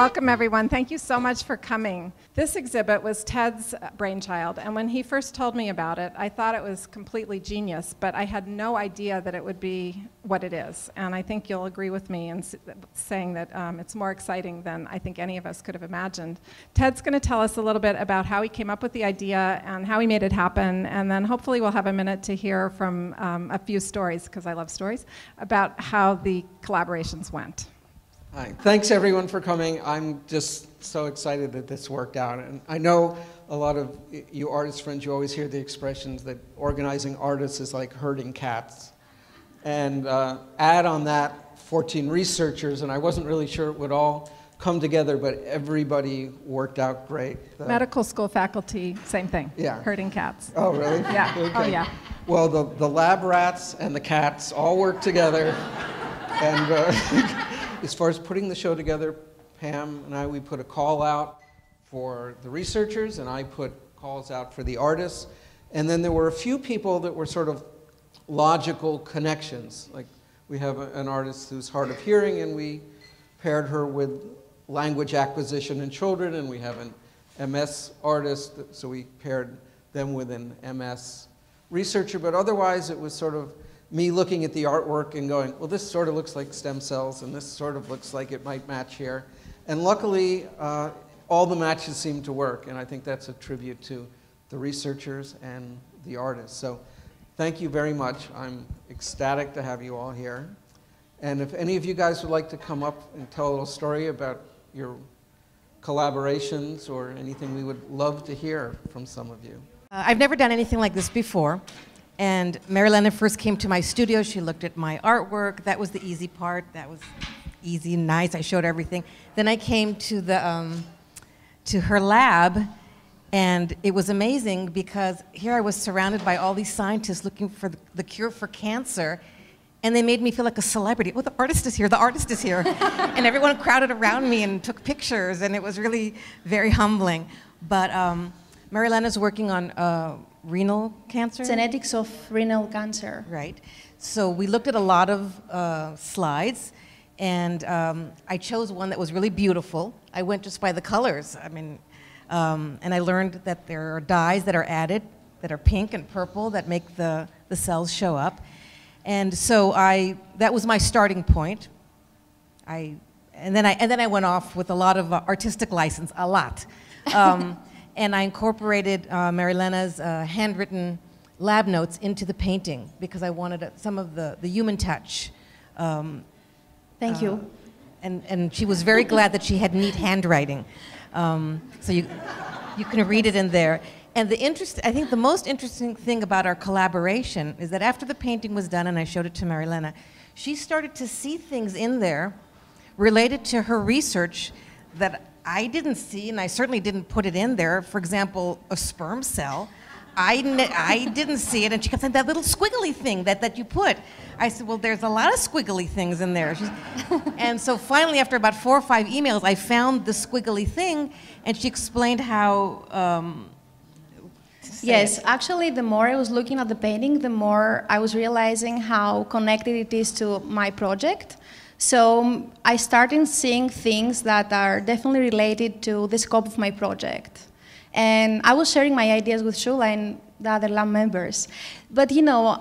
Welcome, everyone. Thank you so much for coming. This exhibit was Ted's brainchild, and when he first told me about it, I thought it was completely genius, but I had no idea that it would be what it is. And I think you'll agree with me in saying that it's more exciting than I think any of us could have imagined. Ted's going to tell us a little bit about how he came up with the idea and how he made it happen, and then hopefully we'll have a minute to hear from a few stories, because I love stories, about how the collaborations went. Hi. Thanks, everyone, for coming. I'm just so excited that this worked out. And I know a lot of you artist friends, you always hear the expressions that organizing artists is like herding cats. And add on that 14 researchers, and I wasn't really sure it would all come together, but everybody worked out great. The medical school faculty, same thing, yeah. Herding cats. Oh, really? Yeah. Okay. Oh, yeah. Well, the lab rats and the cats all worked together. And as far as putting the show together, Pam and I, we put a call out for the researchers, and I put calls out for the artists. And then there were a few people that were sort of logical connections. Like, we have an artist who's hard of hearing, and we paired her with language acquisition in children, and we have an MS artist, so we paired them with an MS researcher. But otherwise, it was sort of me looking at the artwork and going, well, this sort of looks like stem cells, and this sort of looks like it might match here. And luckily, all the matches seemed to work, and I think that's a tribute to the researchers and the artists. So thank you very much. I'm ecstatic to have you all here. And if any of you guys would like to come up and tell a little story about your collaborations or anything, we would love to hear from some of you. I've never done anything like this before. And Marilena first came to my studio. She looked at my artwork. That was the easy part. That was easy, nice. I showed everything. Then I came to to her lab, and it was amazing because here I was surrounded by all these scientists looking for the cure for cancer, and they made me feel like a celebrity. Oh, the artist is here. The artist is here. And everyone crowded around me and took pictures, and it was really very humbling. But Marilena's working on renal cancer? Genetics of renal cancer. Right. So we looked at a lot of slides, and I chose one that was really beautiful. I went just by the colors. I mean, and I learned that there are dyes that are added that are pink and purple that make the cells show up. And so that was my starting point. And then I went off with a lot of artistic license, a lot. And I incorporated Marilena's handwritten lab notes into the painting because I wanted some of the human touch. Thank you. And she was very glad that she had neat handwriting. So you can read it in there. And I think the most interesting thing about our collaboration is that after the painting was done and I showed it to Marilena, she started to see things in there related to her research that I didn't see, and I certainly didn't put it in there. For example, a sperm cell. I didn't see it, and she kept saying, that little squiggly thing that you put. I said, well, there's a lot of squiggly things in there. And so finally, after about 4 or 5 emails, I found the squiggly thing, and she explained how... Yes, actually, the more I was looking at the painting, the more I was realizing how connected it is to my project. So I started seeing things that are definitely related to the scope of my project. And I was sharing my ideas with Shula and the other lab members. But you know,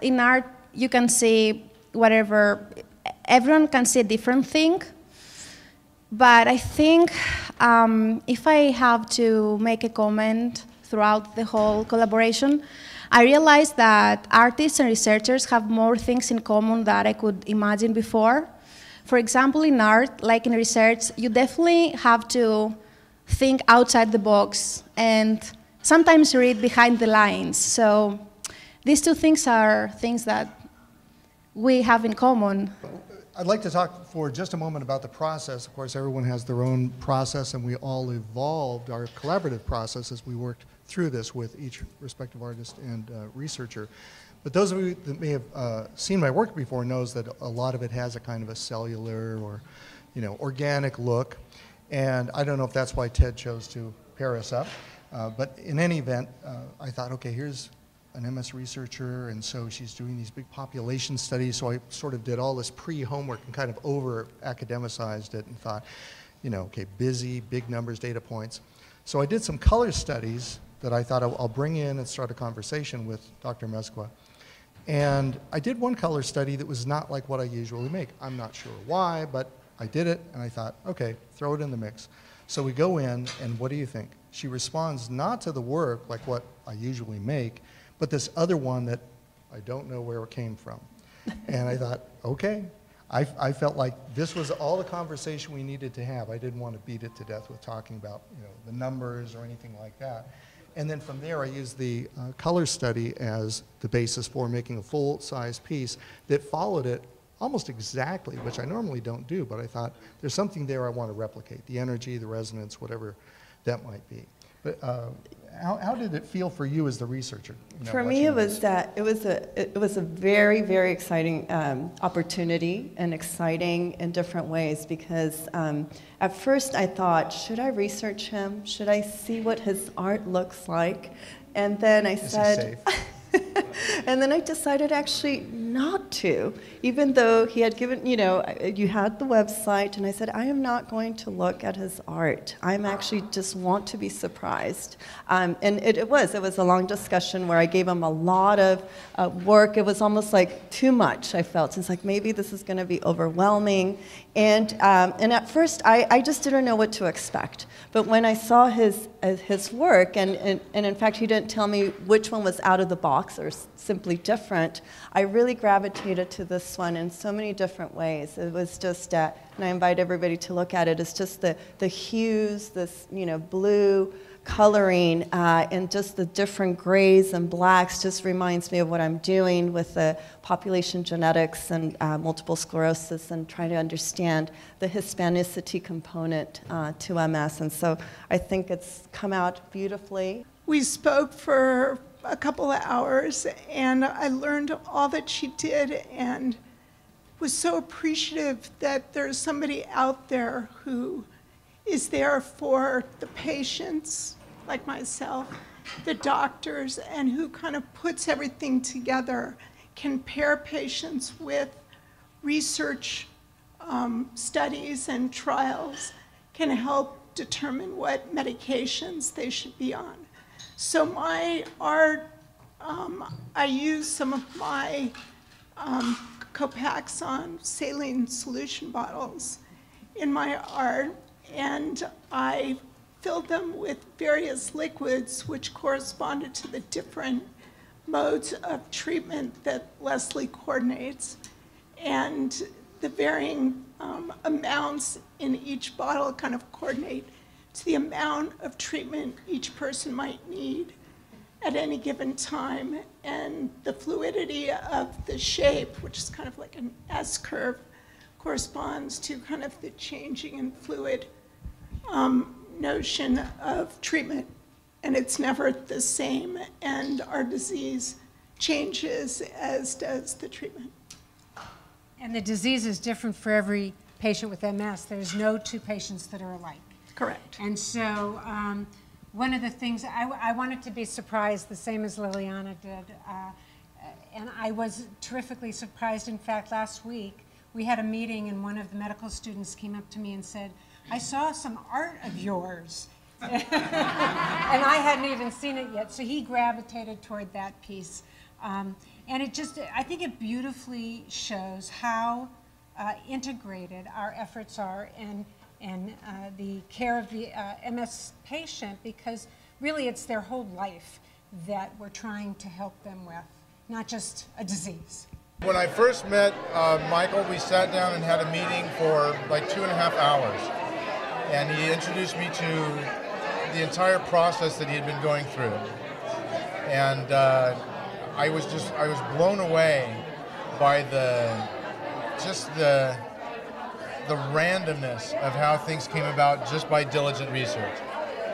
in art, you can see whatever, everyone can see a different thing. But I think if I have to make a comment throughout the whole collaboration, I realized that artists and researchers have more things in common than I could imagine before. For example, in art, like in research, you definitely have to think outside the box and sometimes read behind the lines. So these two things are things that we have in common. I'd like to talk for just a moment about the process. Of course, everyone has their own process, and we all evolved our collaborative process as we worked through this with each respective artist and researcher. But those of you that may have seen my work before knows that a lot of it has a kind of a cellular or, you know, organic look. And I don't know if that's why Ted chose to pair us up. But in any event, I thought, okay, here's an MS researcher, and so she's doing these big population studies. So I sort of did all this pre-homework and kind of over-academicized it and thought, you know, okay, busy, big numbers, data points. So I did some color studies that I thought I'll bring in and start a conversation with Dr. Mesquita. And I did one color study that was not like what I usually make. I'm not sure why, but I did it, and I thought, okay, throw it in the mix. So we go in, and what do you think? She responds not to the work like what I usually make, but this other one that I don't know where it came from. And I thought, okay. I felt like this was all the conversation we needed to have. I didn't want to beat it to death with talking about, you know, the numbers or anything like that. And then from there, I used the color study as the basis for making a full-size piece that followed it almost exactly, which I normally don't do, but I thought there's something there I want to replicate, the energy, the resonance, whatever that might be. But how did it feel for you as the researcher? You know, for me, it was that it was a very, very exciting opportunity, and exciting in different ways, because at first I thought, should I research him? Should I see what his art looks like? And then I said, and then I decided actually not to, even though he had given, you know, you had the website, and I said, I am not going to look at his art. I'm actually just want to be surprised. And it was a long discussion where I gave him a lot of work. It was almost like too much, I felt. It's like, maybe this is going to be overwhelming. And at first, I just didn't know what to expect. But when I saw his work, and in fact, he didn't tell me which one was out of the box or simply different, I really gravitated to this one in so many different ways. It was just, and I invite everybody to look at it, it's just the hues, this, you know, blue coloring, and just the different grays and blacks just reminds me of what I'm doing with the population genetics and multiple sclerosis, and trying to understand the Hispanicity component to MS. And so I think it's come out beautifully. We spoke for a couple of hours, and I learned all that she did, and was so appreciative that there's somebody out there who is there for the patients, like myself, the doctors, and who kind of puts everything together, can pair patients with research studies and trials, can help determine what medications they should be on. So my art, I use some of my Copaxone saline solution bottles in my art, and I filled them with various liquids which corresponded to the different modes of treatment that Leslie coordinates, and the varying amounts in each bottle kind of coordinate to the amount of treatment each person might need at any given time. And the fluidity of the shape, which is kind of like an S-curve, corresponds to kind of the changing and fluid notion of treatment. And it's never the same, and our disease changes as does the treatment. And the disease is different for every patient with MS. There's no two patients that are alike. Correct. And so one of the things, I wanted to be surprised the same as Liliana did, and I was terrifically surprised. In fact, last week we had a meeting, and one of the medical students came up to me and said, I saw some art of yours, and I hadn't even seen it yet. So he gravitated toward that piece. And it just, I think it beautifully shows how integrated our efforts are, and the care of the MS patient, because really it's their whole life that we're trying to help them with, not just a disease. When I first met Michael, we sat down and had a meeting for like 2.5 hours. And he introduced me to the entire process that he had been going through. And I was blown away by the randomness of how things came about just by diligent research.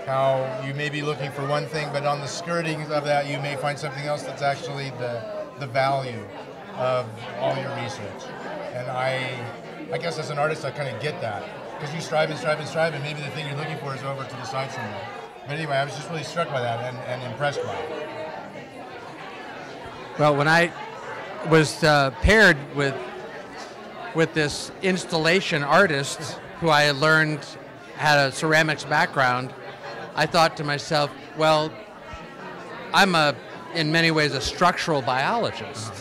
How you may be looking for one thing, but on the skirting of that, you may find something else that's actually the value of all your research. And I guess as an artist, I kind of get that. Because you strive and strive and strive, and maybe the thing you're looking for is over to the side somewhere. But anyway, I was just really struck by that and impressed by it. Well, when I was paired with this installation artist, who I had learned had a ceramics background, I thought to myself, well, I'm in many ways a structural biologist.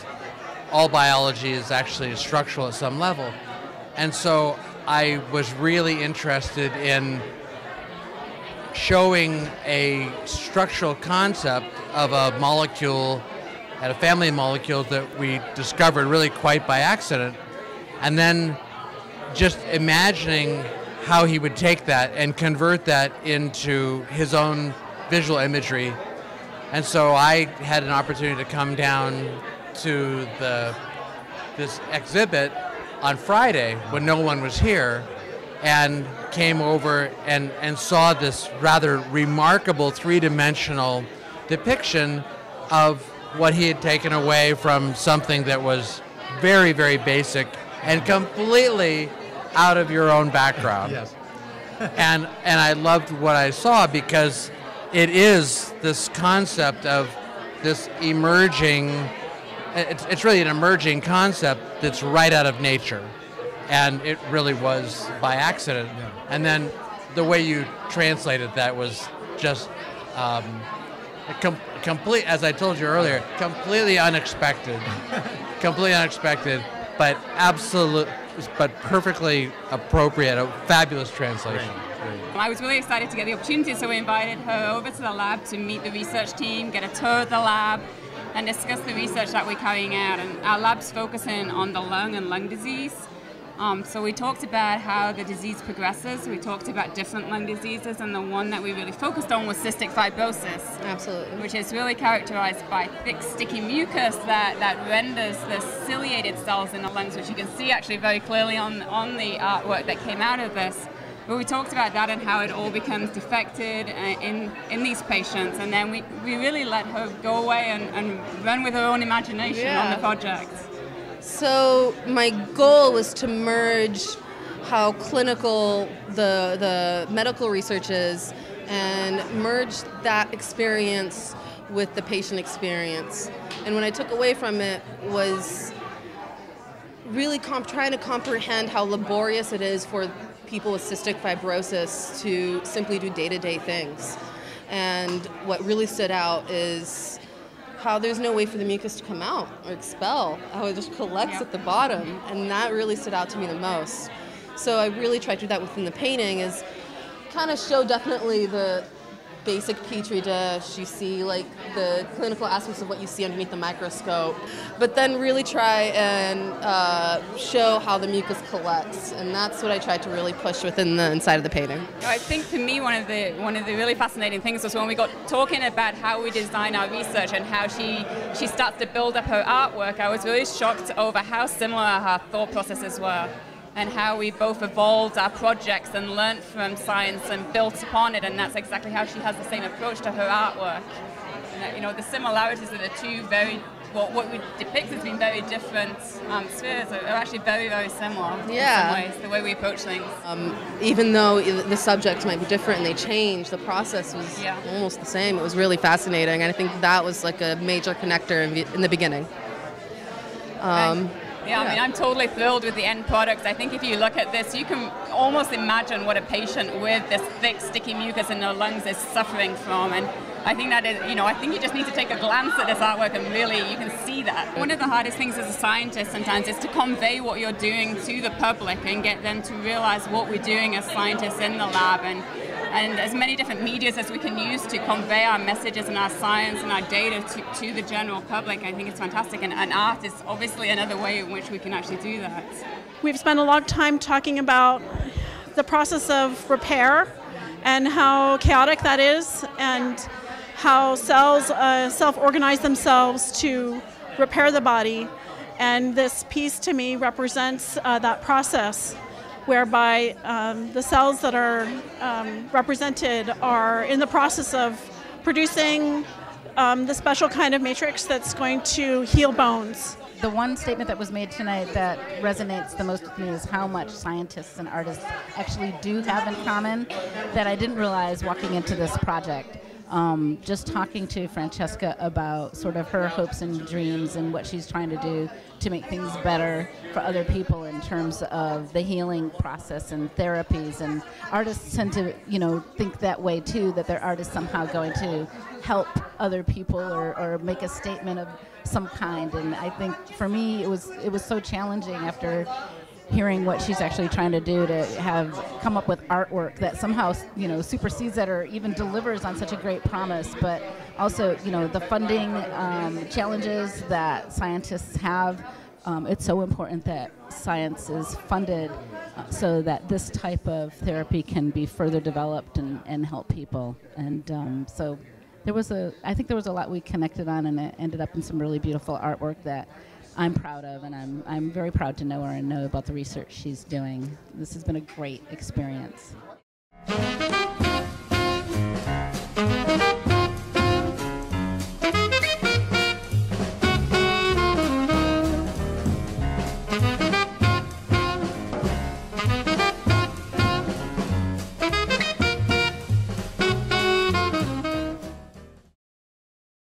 All biology is actually structural at some level. And so I was really interested in showing a structural concept of a molecule and a family of molecules that we discovered really quite by accident, and then just imagining how he would take that and convert that into his own visual imagery. And so I had an opportunity to come down to this exhibit on Friday when no one was here, and came over and saw this rather remarkable three-dimensional depiction of what he had taken away from something that was very, very basic and completely out of your own background. Yes. And I loved what I saw, because it is this concept of this emerging, it's really an emerging concept that's right out of nature. And it really was by accident. Yeah. And then the way you translated that was just complete, as I told you earlier, completely unexpected. Completely unexpected, but absolute, but perfectly appropriate, a fabulous translation. Great. Great. I was really excited to get the opportunity, so we invited her over to the lab to meet the research team, get a tour of the lab, and discuss the research that we're carrying out. And our lab's focusing on the lung and lung disease. So we talked about how the disease progresses. We talked about different lung diseases, and the one that we really focused on was cystic fibrosis. Absolutely. Which is really characterized by thick, sticky mucus that renders the ciliated cells in the lungs, which you can see actually very clearly on the artwork that came out of this. But we talked about that and how it all becomes defected in these patients. And then we really let her go away and run with her own imagination on the project. So my goal was to merge how clinical the medical research is and merge that experience with the patient experience. And what I took away from it was really trying to comprehend how laborious it is for people with cystic fibrosis to simply do day-to-day things. And what really stood out is how there's no way for the mucus to come out or expel, how it just collects at the bottom, and that really stood out to me the most. So I really tried to do that within the painting, is kind of show definitely the basic petri dish, you see like the clinical aspects of what you see underneath the microscope, but then really try and show how the mucus collects, and that's what I tried to really push within the inside of the painting. I think for me one of the really fascinating things was when we got talking about how we design our research and how she starts to build up her artwork. I was really shocked over how similar her thought processes were, and how we both evolved our projects and learned from science and built upon it, and that's exactly how she has the same approach to her artwork. And that, you know, the similarities of the two what we depict has been very different spheres are actually very, very similar in some ways, the way we approach things. Even though the subjects might be different and they change, the process was almost the same. It was really fascinating, and I think that was like a major connector in the beginning. Yeah, I mean, I'm totally thrilled with the end product. I think if you look at this, you can almost imagine what a patient with this thick, sticky mucus in their lungs is suffering from. And I think that is, you know, I think you just need to take a glance at this artwork and really, you can see that. One of the hardest things as a scientist sometimes is to convey what you're doing to the public and get them to realize what we're doing as scientists in the lab. And as many different medias as we can use to convey our messages and our science and our data to the general public, I think it's fantastic. And art is obviously another way in which we can actually do that. We've spent a lot of time talking about the process of repair and how chaotic that is, and how cells self-organize themselves to repair the body. And this piece to me represents that process, whereby the cells that are represented are in the process of producing the special kind of matrix that's going to heal bones. The one statement that was made tonight that resonates the most with me is how much scientists and artists actually do have in common that I didn't realize walking into this project. just talking to Francesca about sort of her hopes and dreams and what she's trying to do to make things better for other people in terms of the healing process and therapies. And artists tend to, you know, think that way too, that their art is somehow going to help other people or make a statement of some kind. And I think for me it was so challenging after hearing what she's actually trying to do to have come up with artwork that somehow, you know, supersedes that or even delivers on such a great promise. But also, you know, the funding challenges that scientists have, it's so important that science is funded so that this type of therapy can be further developed and help people. And so there was I think there was a lot we connected on, and it ended up in some really beautiful artwork that I'm proud of, and I'm very proud to know her and know about the research she's doing. This has been a great experience.